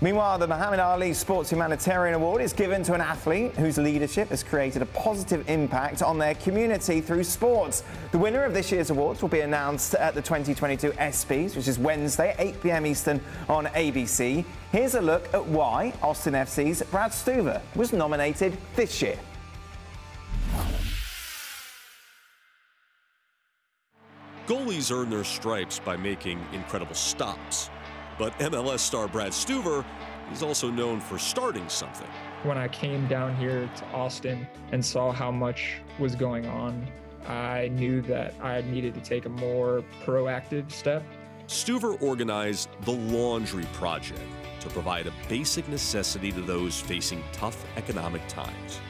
Meanwhile, the Muhammad Ali Sports Humanitarian Award is given to an athlete whose leadership has created a positive impact on their community through sports. The winner of this year's awards will be announced at the 2022 ESPYS, which is Wednesday, 8 p.m. Eastern on ABC. Here's a look at why Austin FC's Brad Stuver was nominated this year. Goalies earn their stripes by making incredible stops. But MLS star Brad Stuver is also known for starting something. When I came down here to Austin and saw how much was going on, I knew that I needed to take a more proactive step. Stuver organized the Laundry Project to provide a basic necessity to those facing tough economic times.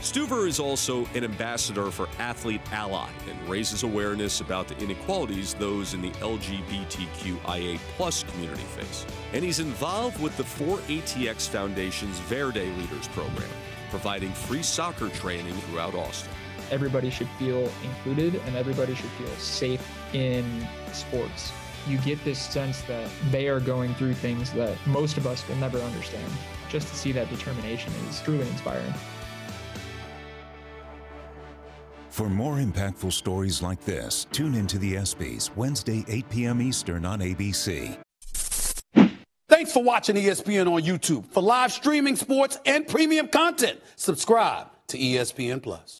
Stuver is also an ambassador for Athlete Ally and raises awareness about the inequalities those in the LGBTQIA+ community face. And he's involved with the 4ATX Foundation's Verde Leaders Program, providing free soccer training throughout Austin. Everybody should feel included and everybody should feel safe in sports. You get this sense that they are going through things that most of us will never understand. Just to see that determination is truly inspiring. For more impactful stories like this, tune into the ESPYS, Wednesday, 8 p.m. Eastern on ABC. Thanks for watching ESPN on YouTube. For live streaming sports and premium content, subscribe to ESPN+.